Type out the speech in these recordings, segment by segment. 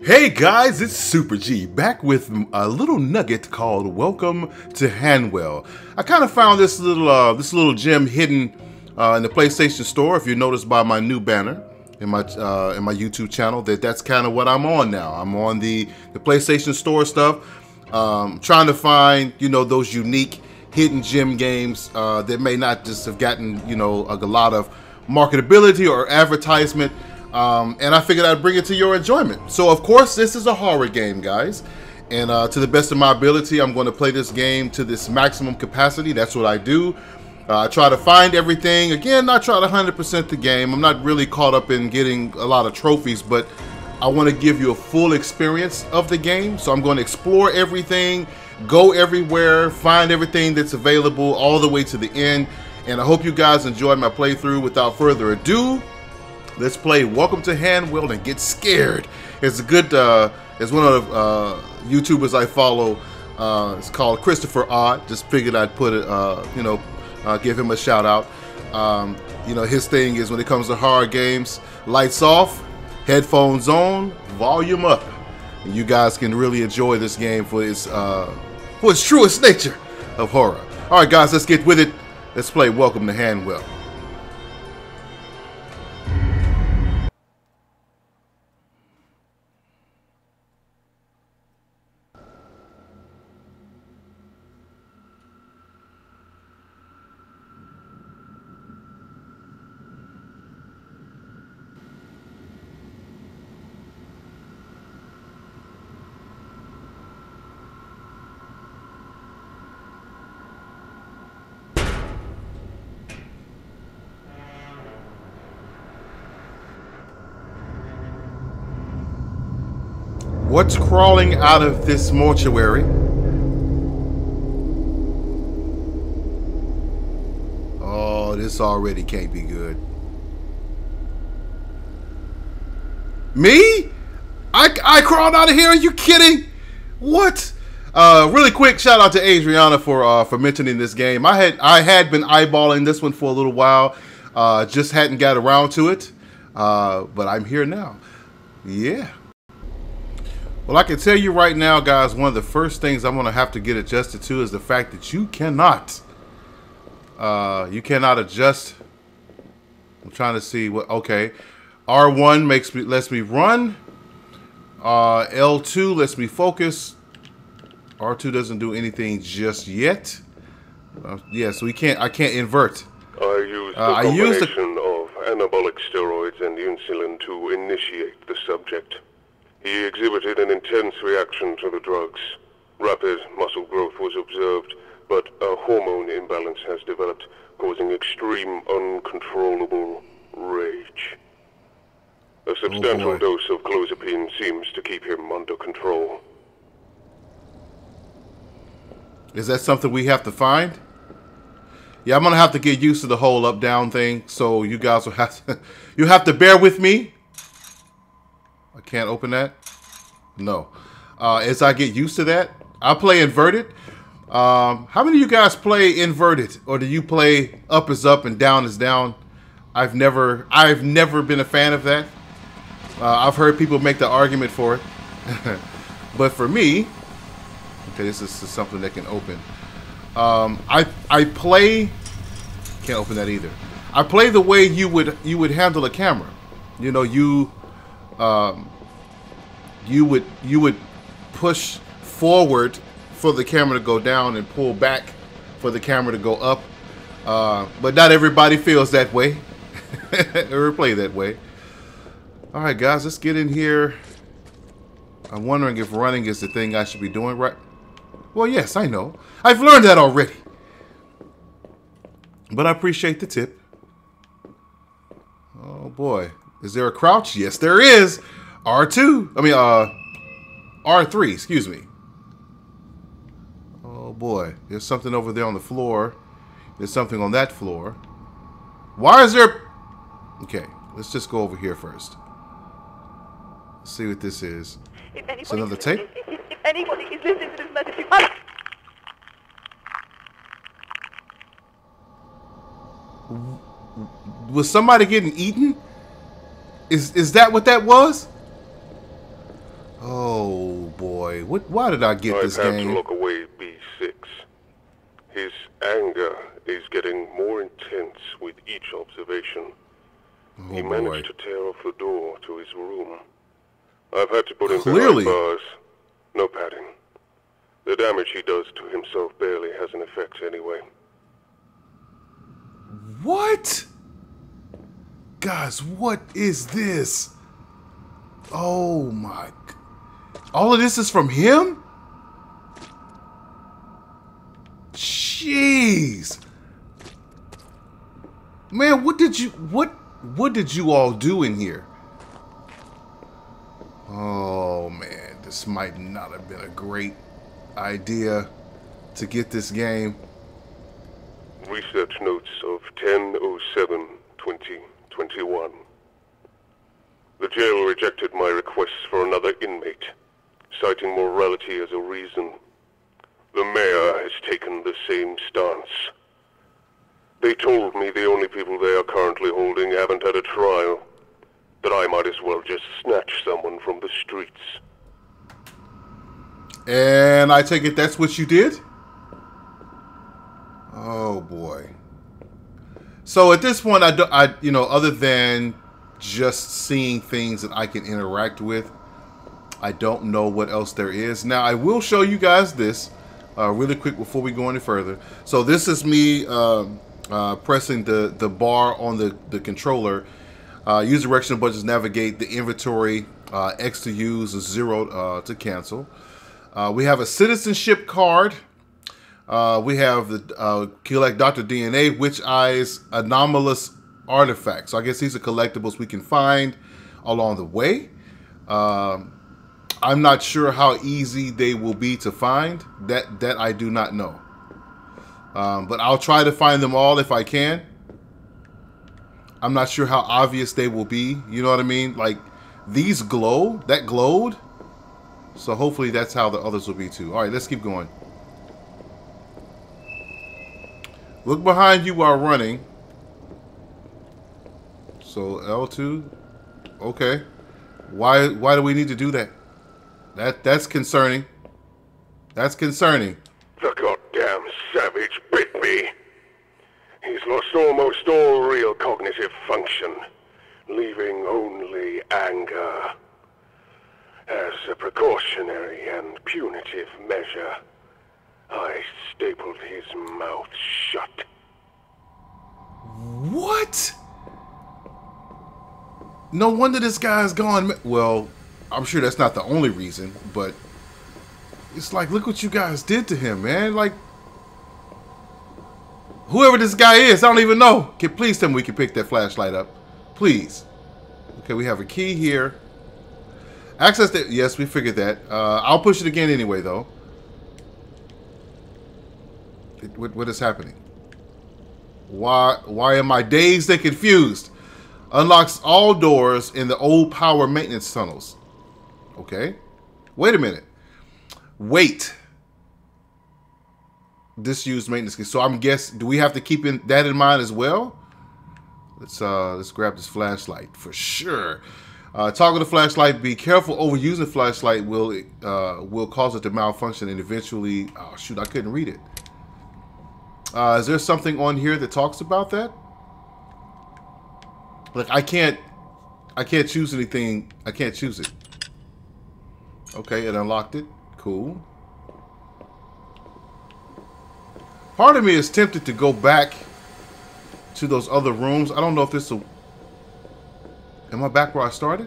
Hey guys, it's Super G back with a little nugget called Welcome to Hanwell. I kind of found this little gem hidden in the PlayStation Store. If you notice by my new banner in my YouTube channel, that's kind of what I'm on now. I'm on the PlayStation Store stuff, trying to find those unique hidden gem games that may not just have gotten a lot of marketability or advertisement. And I figured I'd bring it to your enjoyment. So of course this is a horror game, guys, and to the best of my ability I'm going to play this game to this maximum capacity. That's what I do. I try to find everything. Again, not try to 100% the game. I'm not really caught up in getting a lot of trophies, but I want to give you a full experience of the game. So I'm going to explore everything, go everywhere, find everything that's available all the way to the end, and I hope you guys enjoyed my playthrough. Without further ado, let's play Welcome to Hanwell and get scared. It's a good, it's one of the YouTubers I follow. It's called Christopher Odd. Just figured I'd put it, give him a shout out. His thing is when it comes to horror games, lights off, headphones on, volume up. And you guys can really enjoy this game for its truest nature of horror. All right, guys, let's get with it. Let's play Welcome to Hanwell. What's crawling out of this mortuary? Oh, this already can't be good. Me? I crawled out of here? Are you kidding? What? Really quick shout out to Adriana for mentioning this game. I had been eyeballing this one for a little while, just hadn't got around to it, but I'm here now. Yeah. Well, I can tell you right now, guys, one of the first things I'm going to have to get adjusted to is the fact that you cannot adjust. I'm trying to see what, okay. R1 lets me run. L2 lets me focus. R2 doesn't do anything just yet. Yeah, so I can't invert. I use the combination of anabolic steroids and insulin to initiate the subject. He exhibited an intense reaction to the drugs. Rapid muscle growth was observed, but a hormone imbalance has developed, causing extreme, uncontrollable rage. A substantial dose of clozapine seems to keep him under control. Is that something we have to find? Yeah, I'm going to have to get used to the whole up-down thing, so you guys will have to... you have to bear with me. I can't open that. No. As I get used to that, I play inverted. How many of you guys play inverted, or do you play up is up and down is down? I've never been a fan of that. I've heard people make the argument for it, but for me, okay, this is something that can open. I play. Can't open that either. I play the way you would handle a camera. You would push forward for the camera to go down and pull back for the camera to go up, but not everybody feels that way or play that way. All right, guys, let's get in here. I'm wondering if running is the thing I should be doing, right? Well, yes, I know. I've learned that already, but I appreciate the tip. Oh boy. Is there a crouch? Yes, there is. R2. I mean, R3, excuse me. Oh, boy. There's something over there on the floor. There's something on that floor. Why is there... Okay, let's just go over here first. Let's see what this is. It's another tape. If anybody is listening to this message, you must... Was somebody getting eaten? Is that what that was? Oh boy, what? Why did I get this game? I have to look away, B6. His anger is getting more intense with each observation. Oh, he managed to tear off the door to his room. I've had to put him behind bars. No padding. The damage he does to himself barely has an effect anyway. What? Guys, what is this? Oh my... All of this is from him? Jeez. Man, what did you all do in here? Oh man, this might not have been a great idea to get this game. Research notes of 10/07/2021. The jail rejected my requests for another inmate, citing morality as a reason. The mayor has taken the same stance. They told me the only people they are currently holding haven't had a trial, that I might as well just snatch someone from the streets. And I take it that's what you did? Oh boy. So at this point, I you know, other than just seeing things that I can interact with, I don't know what else there is. Now, I will show you guys this really quick before we go any further. So this is me pressing the bar on the controller. Use directional buttons, navigate the inventory, X to use, and 0 to cancel. We have a citizenship card. We have the collect Dr. DNA, which eyes anomalous artifacts. So I guess these are collectibles we can find along the way. I'm not sure how easy they will be to find. That I do not know. But I'll try to find them all if I can. I'm not sure how obvious they will be. You know what I mean? Like, these glow. That glowed. So hopefully that's how the others will be too. All right, let's keep going. Look behind you while running. So L2. Okay. Why do we need to do that? That's concerning. That's concerning. The goddamn savage bit me. He's lost almost all real cognitive function, leaving only anger. As a precautionary and punitive measure, I stapled his mouth shut. What? No wonder this guy's gone. Well, I'm sure that's not the only reason, but it's like, look what you guys did to him, man. Like, whoever this guy is, I don't even know. Can please tell me we can pick that flashlight up, please? Okay, we have a key here. Access that. Yes, we figured that. I'll push it again anyway, though. What is happening? Why am I dazed and confused? Unlocks all doors in the old power maintenance tunnels. Okay. Wait a minute. Wait. Disused maintenance key. So I'm guessing, do we have to keep that in mind as well? Let's grab this flashlight for sure. Toggle the flashlight. Be careful. Overusing the flashlight will cause it to malfunction and eventually. Oh shoot! I couldn't read it. Is there something on here that talks about that? Like I can't choose anything. I can't choose it. Okay, it unlocked it. Cool. Part of me is tempted to go back to those other rooms. I don't know if this will. Am I back where I started?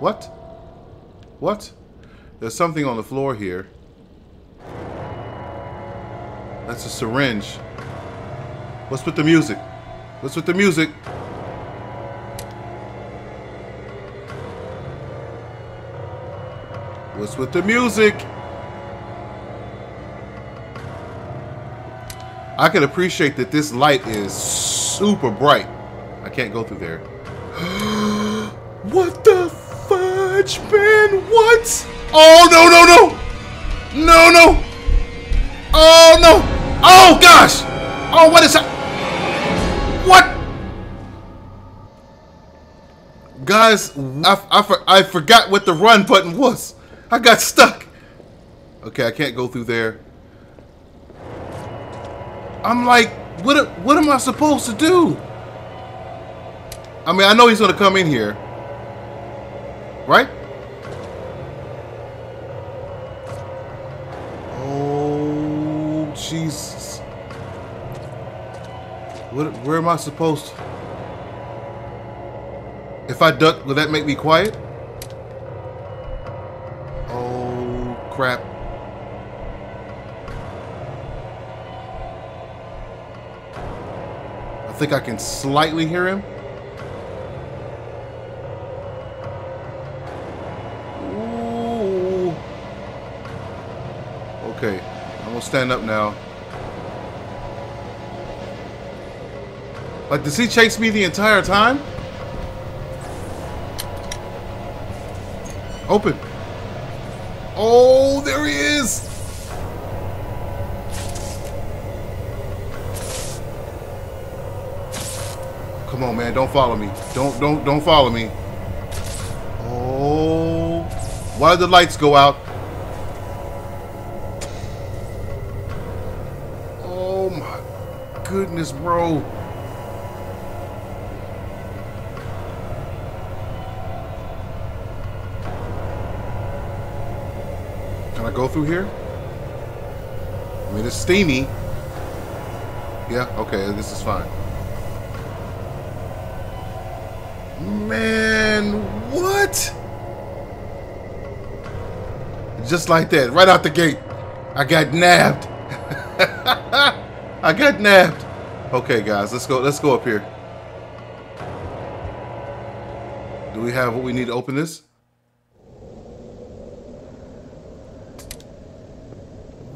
What? What? There's something on the floor here. That's a syringe. What's with the music? What's with the music? What's with the music? I can appreciate that this light is super bright. I can't go through there. What the fudge, man? What? Oh, no, no, no. No, no. Oh, no. Oh, gosh. Oh, what is that? What? Guys, I forgot what the run button was. I got stuck. Okay, I can't go through there. I'm like, what am I supposed to do? I mean, I know he's going to come in here. Right? Oh, Jesus. Where am I supposed to? If I duck, will that make me quiet? Oh, crap. I think I can slightly hear him. Ooh. Okay, I'm gonna stand up now. Like, does he chase me the entire time? Open. Oh, there he is. Come on, man, don't follow me. Don't follow me. Oh, why did the lights go out? Oh my goodness, bro. Go through here? I mean, it's steamy. Yeah, okay, this is fine. Man, what? Just like that, right out the gate. I got nabbed. I got nabbed. Okay, guys, let's go up here. Do we have what we need to open this?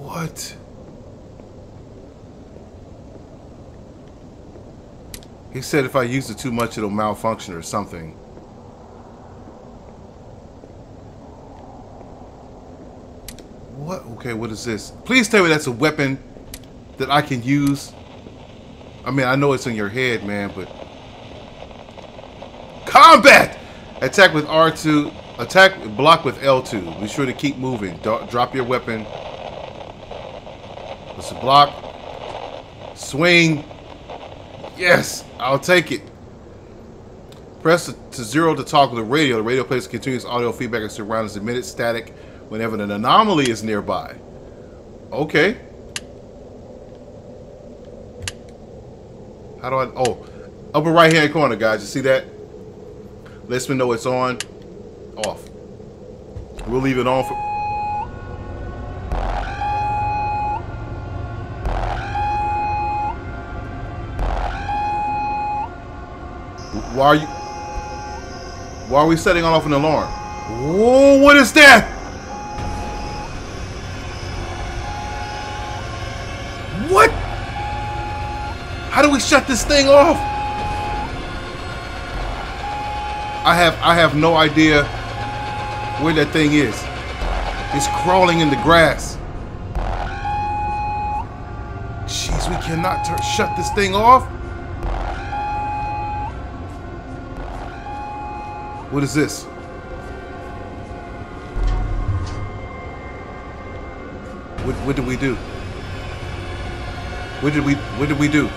What? He said if I use it too much, it'll malfunction or something. What? Okay, what is this? Please tell me that's a weapon that I can use. I mean, I know it's in your head, man, but... Combat! Attack with R2. Attack, block with L2. Be sure to keep moving. Drop your weapon. It's a block. Swing. Yes, I'll take it. Press to 0 to talk with the radio. The radio plays continuous audio feedback and surrounds emitted static whenever an anomaly is nearby. Okay. How do I... Oh, upper right-hand corner, guys. You see that? Lets me know it's on. Off. We'll leave it on for... Why are we setting off an alarm? Whoa, what is that? What? How do we shut this thing off? I have no idea where that thing is. It's crawling in the grass. Jeez, we cannot shut this thing off. What is this? What did we do? What did we do?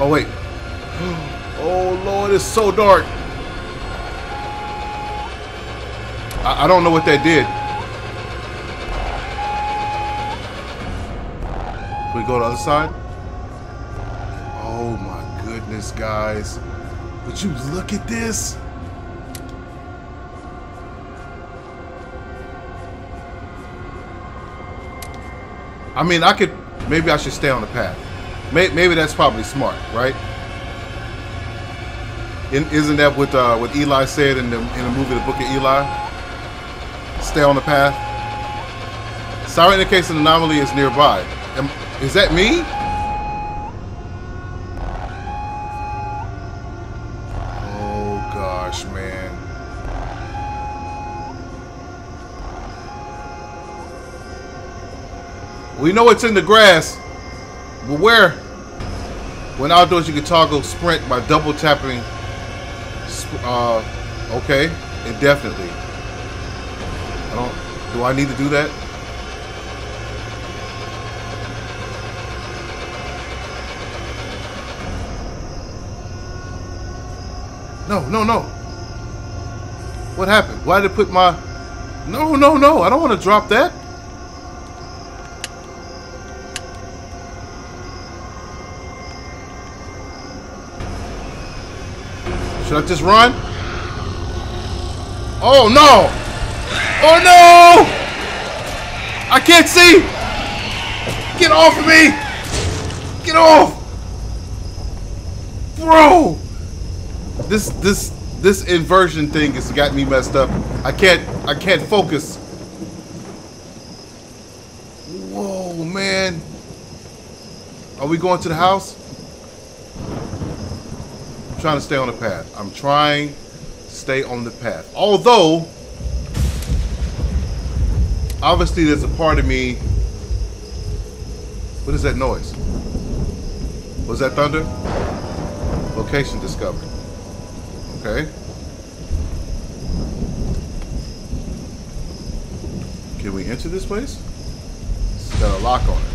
Oh wait. Oh Lord, it's so dark. I don't know what that did. We go to the other side? Oh my goodness, guys. Would you look at this? I mean, I could, maybe I should stay on the path. Maybe that's probably smart, right? Isn't that what Eli said in the movie, The Book of Eli? Stay on the path. Siren indicates an anomaly is nearby. Is that me? Oh gosh, man. We know it's in the grass, but where? When outdoors you can toggle sprint by double tapping Okay, indefinitely. Do I need to do that? No, no, no. What happened? Why did it put my... No, no, no. I don't want to drop that. Should I just run? Oh, no. Oh, no. I can't see. Get off of me. Get off. Bro. This inversion thing has got me messed up. I can't focus. Whoa, man. Are we going to the house? I'm trying to stay on the path. I'm trying to stay on the path. Although, obviously there's a part of me. What is that noise? Was that thunder? Location discovered. Okay. Can we enter this place? It's got a lock on it.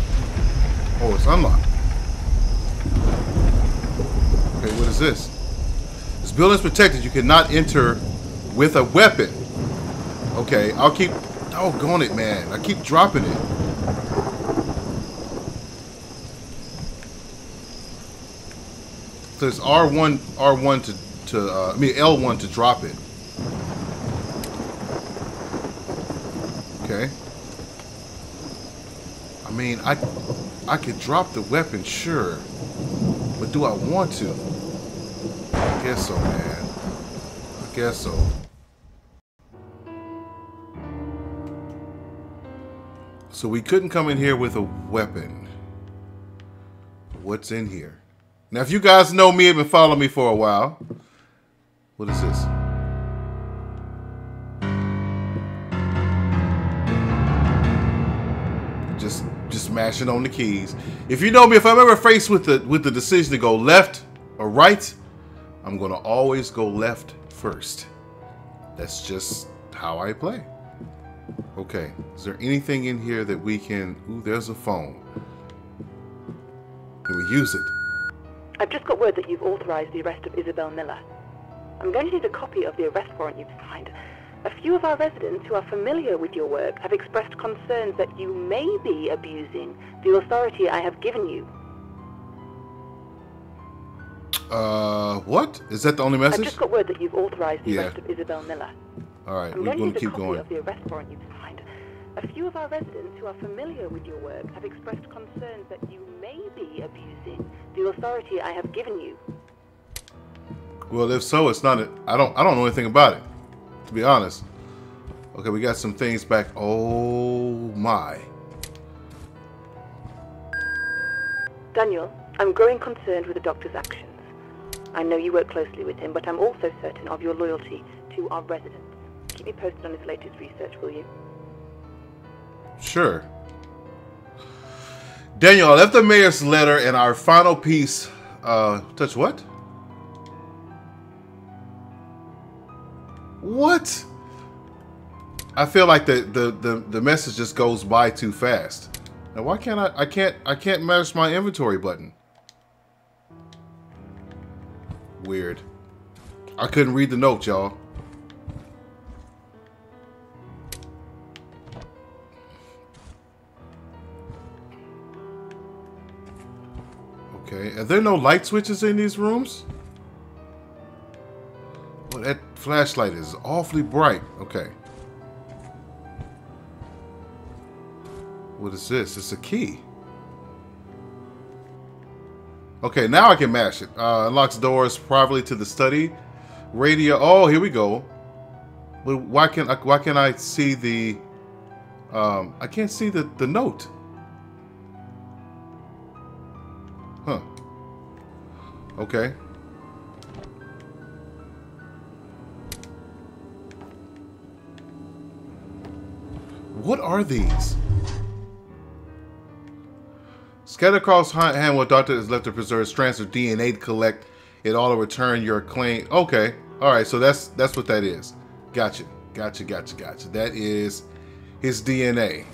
Oh, it's unlocked. Okay, what is this? This building's protected. You cannot enter with a weapon. Okay, I'll keep... Doggone it, man. I keep dropping it. So it's R1 to... L1 to drop it. Okay. I mean, I could drop the weapon, sure, but do I want to? I guess so, man. I guess so. So we couldn't come in here with a weapon. What's in here? Now, if you guys know me and been following me for a while. What is this? Just mashing on the keys. If you know me, if I'm ever faced with the decision to go left or right, I'm gonna always go left first. That's just how I play. Okay, is there anything in here that we can... Ooh, there's a phone. Can we use it? I've just got word that you've authorized the arrest of Isabel Miller. I'm going to need a copy of the arrest warrant you've signed. A few of our residents who are familiar with your work have expressed concerns that you may be abusing the authority I have given you. What? Is that the only message? I just got word that you've authorized the arrest of Isabel Miller. All right, we're going to keep going. I'm going to need a copy of the arrest warrant you've signed. A few of our residents who are familiar with your work have expressed concerns that you may be abusing the authority I have given you. Well, if so, it's not. I don't know anything about it, to be honest. Okay, we got some things back. Oh my. Daniel, I'm growing concerned with the doctor's actions. I know you work closely with him, but I'm also certain of your loyalty to our residents. Keep me posted on his latest research, will you? Sure. Daniel, I left the mayor's letter and our final piece. Touch what? What? I feel like the message just goes by too fast. Now why can't I can't manage my inventory button? Weird. I couldn't read the note, y'all. Okay, are there no light switches in these rooms? Well, that flashlight is awfully bright. Okay. What is this? It's a key. Okay, now I can mash it. Unlocks doors privately to the study. Radio. Oh, here we go. But why can I see the... I can't see the note. Huh. Okay. What are these? Scattered across Hanwell, doctor has left to preserve strands of DNA to collect it all to return your claim. Okay. All right, so that's what that is. Gotcha, gotcha, gotcha, gotcha. That is his DNA.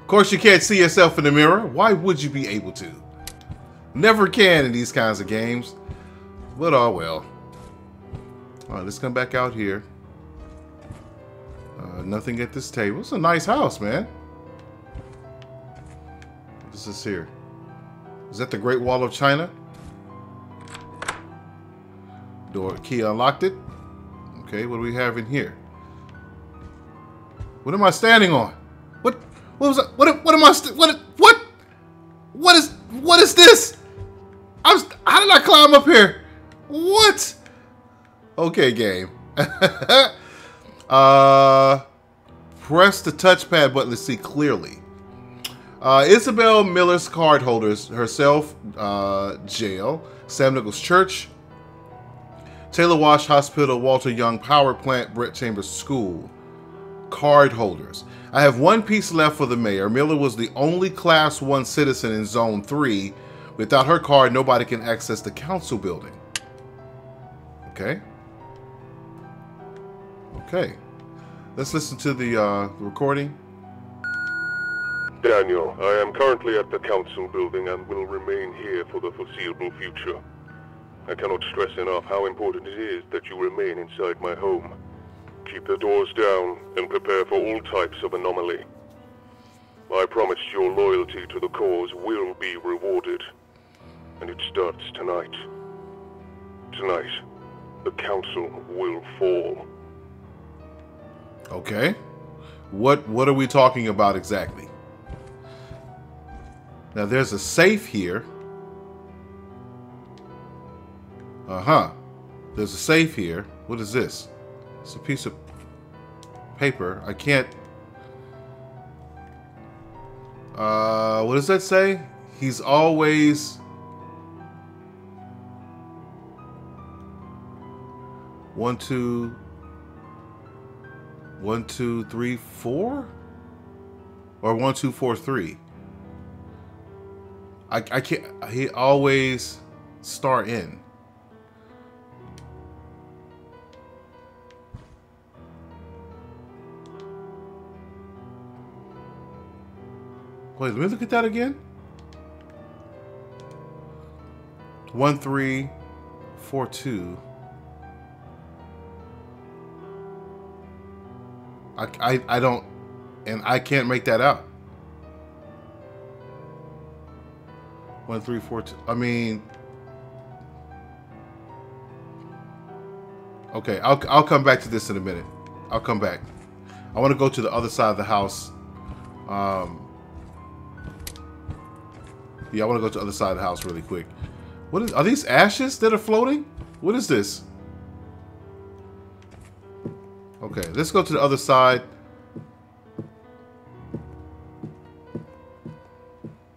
Of course, you can't see yourself in the mirror. Why would you be able to? Never can in these kinds of games. But oh well. All right, let's come back out here. Nothing at this table. It's a nice house, man. What is this here? Is that the Great Wall of China? Door key unlocked it. Okay, what do we have in here? What am I standing on? What was that? What is this? How did I climb up here? What? Okay, game. Press the touchpad button to see clearly. Isabel Miller's card holders herself, jail, Sam Nichols Church, Taylor Wash Hospital, Walter Young Power Plant, Brett Chambers School. Card holders. I have one piece left for the mayor. Miller was the only Class 1 citizen in Zone 3. Without her card, nobody can access the council building. Okay. Okay. Let's listen to the recording. Daniel, I am currently at the council building and will remain here for the foreseeable future. I cannot stress enough how important it is that you remain inside my home. Keep the doors down and prepare for all types of anomaly. I promise your loyalty to the cause will be rewarded. And it starts tonight. Tonight, the council will fall. Okay. What are we talking about exactly? Now there's a safe here. Uh-huh. There's a safe here. What is this? It's a piece of paper. I can't... what does that say? He's always... One, two, three, four? Or 1, 2, 4, 3. I can't... He always... star in. Wait, let me look at that again. 1, 3, 4, 2. I don't, and I can't make that out. 1, 3, 4, 2. I mean, okay. I'll come back to this in a minute. I'll come back. I want to go to the other side of the house. Yeah, I want to go to the other side of the house really quick. What is, are these ashes that are floating? What is this? Okay, let's go to the other side.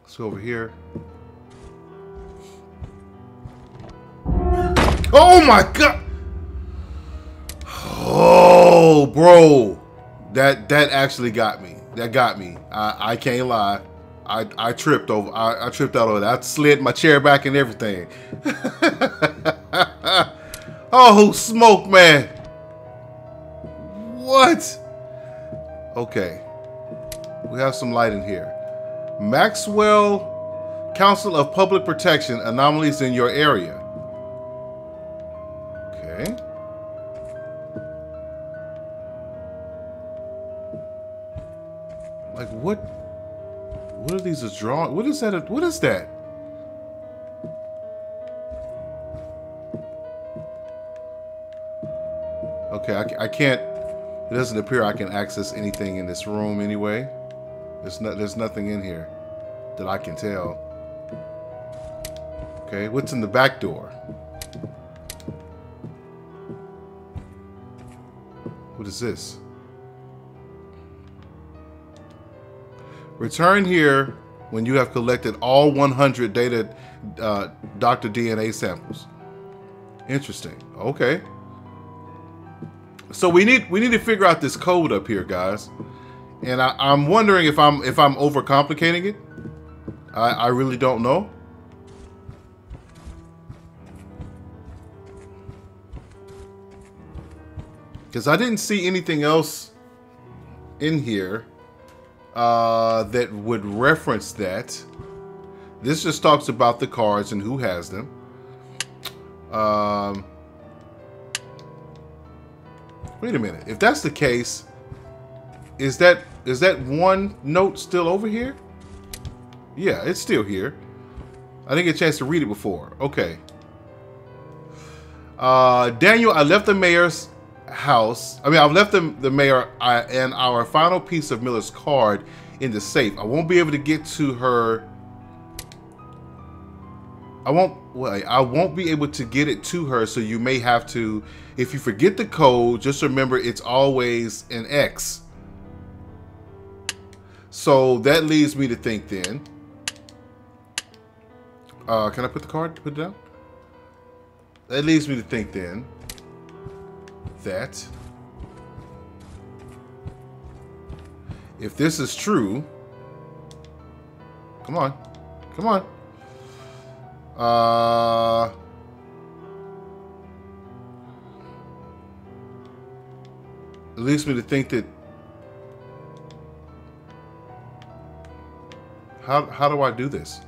Let's go over here. Oh my God! Oh, bro. That actually got me. That got me. I can't lie. I tripped over. I tripped out over that. I slid my chair back and everything. Oh, smoke, man! What? Okay, we have some light in here. Maxwell, Council of Public Protection, anomalies in your area. Okay. Like what? What are these drawings? What is that? What is that? Okay, I can't. It doesn't appear I can access anything in this room anyway. There's nothing in here that I can tell. Okay, what's in the back door? What is this? Return here when you have collected all 100 data Dr. DNA samples. Interesting. Okay. So we need to figure out this code up here, guys. And I'm wondering if I'm overcomplicating it. I really don't know. Because I didn't see anything else in here that would reference that. This just talks about the cards and who has them. Wait a minute. If that's the case, is that one note still over here? Yeah, it's still here. I didn't get a chance to read it before. Okay. Daniel, I left the mayor's house. I mean, I've left the mayor and our final piece of Miller's card in the safe. I won't be able to get to her. I won't be able to get it to her, so you may have to, if you forget the code, just remember it's always an X. So that leads me to think then. Can I put the card, put it down? That leads me to think then that if this is true, come on, come on. It leads me to think that how do I do this?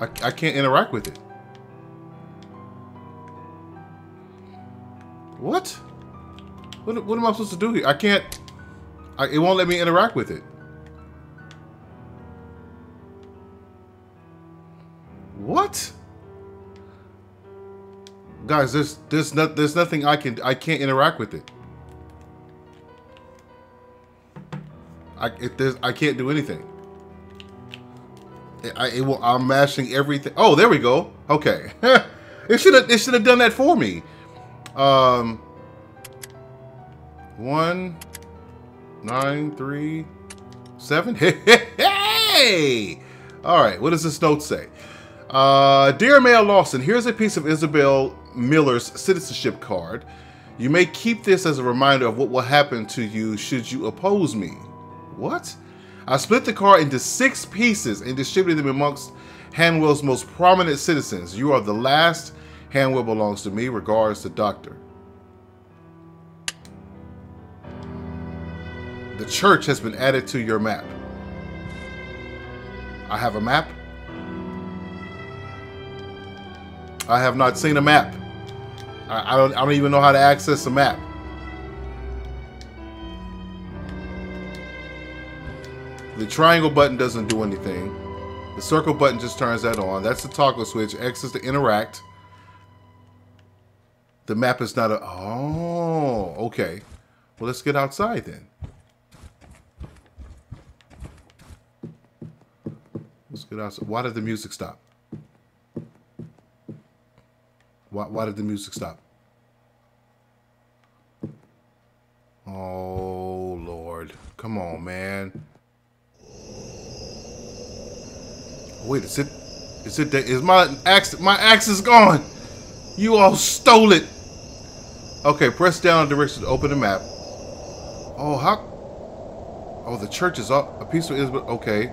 I can't interact with it. What? What am I supposed to do here? I can't. It won't let me interact with it. What? Guys, there's nothing I can't interact with it. I can't do anything. I'm mashing everything. Oh, there we go. Okay. It should have done that for me. One, 9, 3, 7. Hey! All right. What does this note say? Dear Mayor Lawson, here's a piece of Isabel Miller's citizenship card. You may keep this as a reminder of what will happen to you should you oppose me. What? I split the card into 6 pieces and distributed them amongst Hanwell's most prominent citizens. You are the last. Hanwell belongs to me. Regards, the doctor. The church has been added to your map. I have a map. I have not seen a map. I don't even know how to access a map. The triangle button doesn't do anything. The circle button just turns that on. That's the toggle switch. X is to interact. The map is not a... Oh, okay. Well, let's get outside then. Let's get outside. Why did the music stop? Why did the music stop? Oh, Lord. Come on, man. Wait, is my axe? My axe is gone. You all stole it. Okay, press down the direction to open the map. Oh, how? Oh, the church is up. A piece of Isabel. Okay.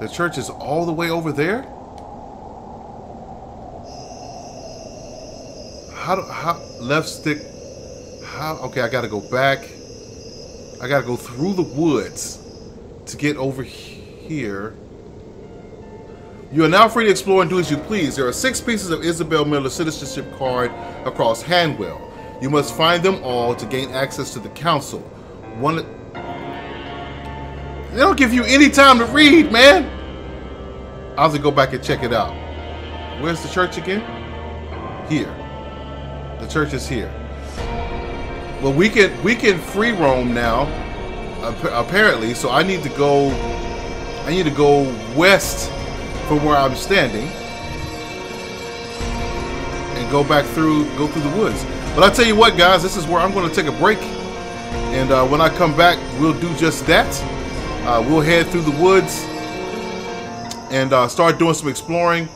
The church is all the way over there? How left stick, how, okay, I gotta go back. I gotta go through the woods to get over here. You are now free to explore and do as you please. There are 6 pieces of Isabel Miller's citizenship card across Hanwell. You must find them all to gain access to the council. One, they don't give you any time to read, man. I'll have to go back and check it out. Where's the church again? Here. The church is here. Well, we can free roam now, apparently. So I need to go. I need to go west from where I'm standing and go through the woods. But I tell you what, guys, this is where I'm going to take a break, and when I come back, we'll do just that. We'll head through the woods and start doing some exploring.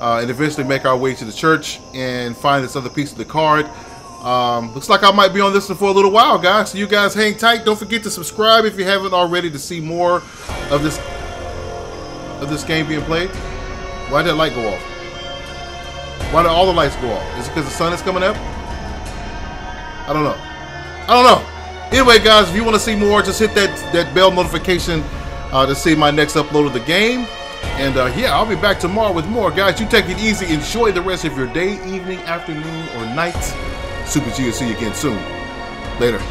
And eventually make our way to the church and find this other piece of the card. Looks like I might be on this one for a little while, guys. So you guys hang tight. Don't forget to subscribe if you haven't already to see more of this game being played. Why did that light go off? Why did all the lights go off? Is it because the sun is coming up? I don't know. I don't know. Anyway, guys, if you want to see more, just hit that bell notification to see my next upload of the game. And yeah, I'll be back tomorrow with more. Guys, you take it easy. Enjoy the rest of your day, evening, afternoon, or night. Super G will see you again soon. Later.